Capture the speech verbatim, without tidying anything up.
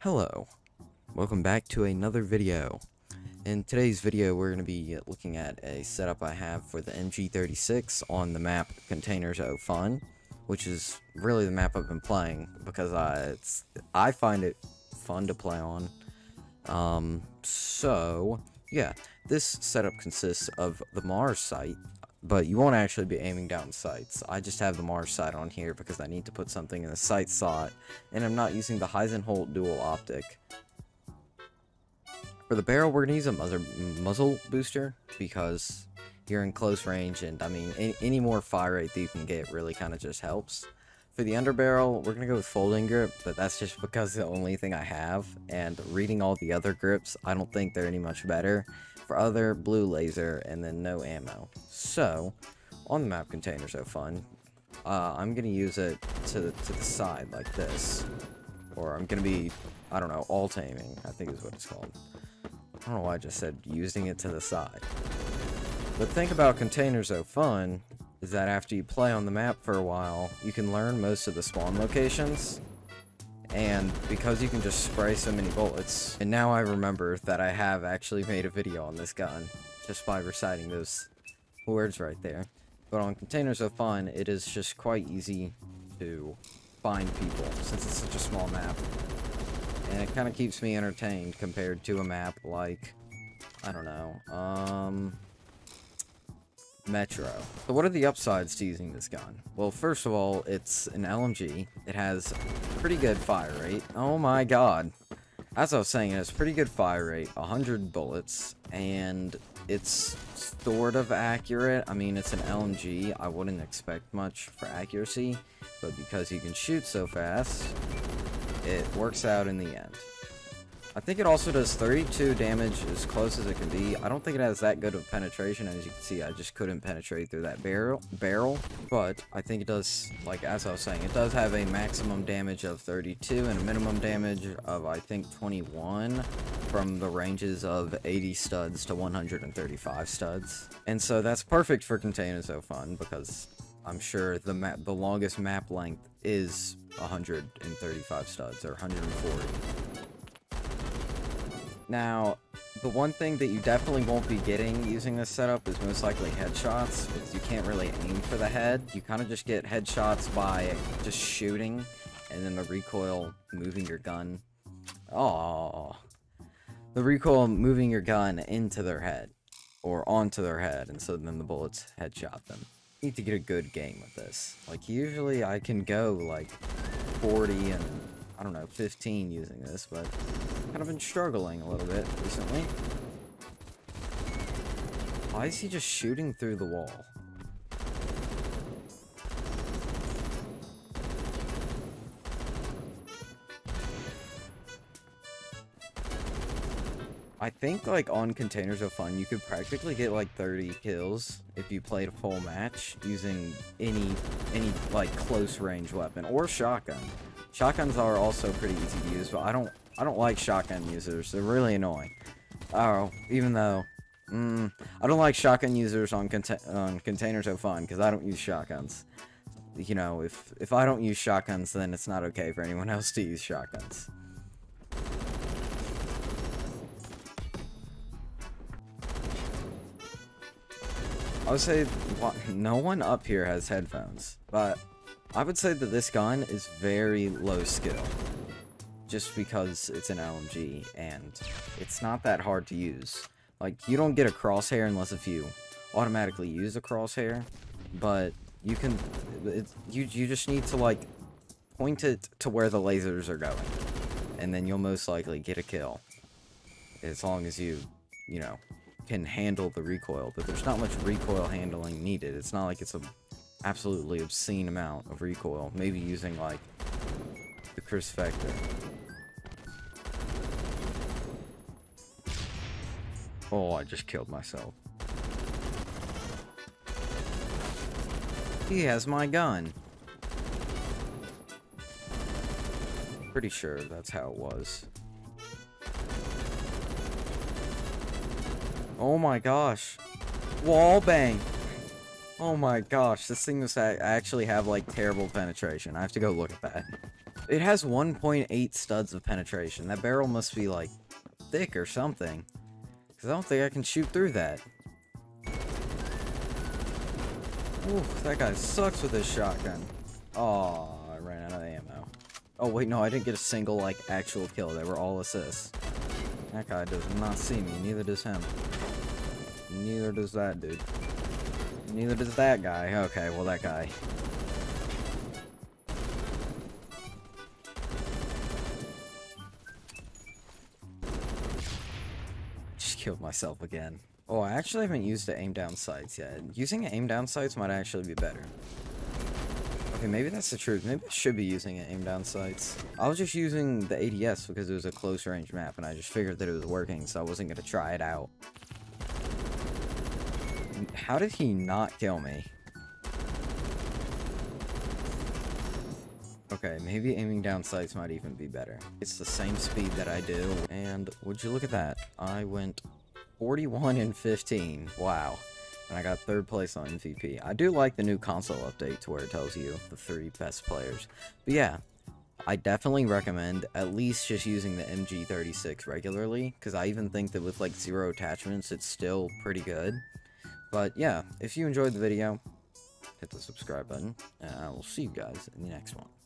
Hello, welcome back to another video. In today's video we're going to be looking at a setup I have for the M G thirty-six on the map Containers O Fun, which is really the map I've been playing because I, it's, I find it fun to play on. Um, so yeah, this setup consists of the Mars Sight, but you won't actually be aiming down sights. I just have the Mars Sight on here because I need to put something in the sight slot, and I'm not using the Heisenholt dual optic. For the barrel, we're going to use a muzzle, muzzle booster because you're in close range, and I mean, any, any more fire rate that you can get really kind of just helps. For the underbarrel, we're going to go with folding grip, but that's just because the only thing I have, and reading all the other grips, I don't think they're any much better. For other, blue laser, and then no ammo. So on the map Containers O Fun, uh, I'm gonna use it to the, to the side like this, or I'm gonna be, I don't know, alt aiming, I think is what it's called. I don't know why I just said using it to the side. The thing about Containers O Fun is that after you play on the map for a while, you can learn most of the spawn locations. And because you can just spray so many bullets, and now I remember that I have actually made a video on this gun just by reciting those words right there. But on Containers O Fun, it is just quite easy to find people since it's such a small map, and it kind of keeps me entertained compared to a map like, I don't know, um Metro. So what are the upsides to using this gun? Well, first of all, it's an L M G. It has pretty good fire rate. Oh my god. As I was saying, it has pretty good fire rate, one hundred bullets, and it's sort of accurate. I mean, it's an L M G. I wouldn't expect much for accuracy, but because you can shoot so fast, it works out in the end. I think it also does thirty-two damage as close as it can be. I don't think it has that good of penetration. As you can see, I just couldn't penetrate through that barrel, barrel. But I think it does, like as I was saying, it does have a maximum damage of thirty-two and a minimum damage of, I think, twenty-one from the ranges of eighty studs to one hundred thirty-five studs. And so that's perfect for Containers O Fun because I'm sure the map, the longest map length is one hundred thirty-five studs or one hundred forty. Now, the one thing that you definitely won't be getting using this setup is most likely headshots, because you can't really aim for the head. You kind of just get headshots by just shooting, and then the recoil moving your gun. Oh, the recoil moving your gun into their head, or onto their head, and so then the bullets headshot them. You need to get a good game with this. Like, usually I can go, like, forty and, I don't know, fifteen using this, but kind of been struggling a little bit recently. Why is he just shooting through the wall? I think, like, on Containers O Fun, you could practically get, like, thirty kills if you played a full match using any, any like, close-range weapon, or shotgun. Shotguns are also pretty easy to use, but I don't I don't like shotgun users. They're really annoying. Oh, even though... Mm, I don't like shotgun users on, conta on Containers O Fun, because I don't use shotguns. You know, if, if I don't use shotguns, then it's not okay for anyone else to use shotguns. I would say no one up here has headphones, but I would say that this gun is very low skill. Just because it's an L M G, and it's not that hard to use. Like, you don't get a crosshair unless if you automatically use a crosshair, but you can, it, you, you just need to, like, point it to where the lasers are going, and then you'll most likely get a kill. As long as you, you know, can handle the recoil, but there's not much recoil handling needed. It's not like it's an absolutely obscene amount of recoil. Maybe using, like, the Chris Vector. Oh, I just killed myself. He has my gun. Pretty sure that's how it was. Oh my gosh. Wall bang. Oh my gosh. This thing was, I actually have like terrible penetration. I have to go look at that. It has one point eight studs of penetration. That barrel must be, like, thick or something. Because I don't think I can shoot through that. Ooh, that guy sucks with his shotgun. Aw, I ran out of ammo. Oh, wait, no, I didn't get a single, like, actual kill. They were all assists. That guy does not see me. Neither does him. Neither does that dude. Neither does that guy. Okay, well, that guy. Killed myself again. Oh, I actually haven't used the aim down sights yet. Using aim down sights might actually be better. Okay, maybe that's the truth. Maybe I should be using aim down sights. I was just using the A D S because it was a close range map and I just figured that it was working, so I wasn't gonna try it out. How did he not kill me? Okay, maybe aiming down sights might even be better. It's the same speed that I do. And would you look at that? I went forty-one and fifteen. Wow. And I got third place on M V P. I do like the new console update to where it tells you the three best players. But yeah, I definitely recommend at least just using the M G thirty-six regularly, because I even think that with like zero attachments, it's still pretty good. But yeah, if you enjoyed the video, hit the subscribe button, and I will see you guys in the next one.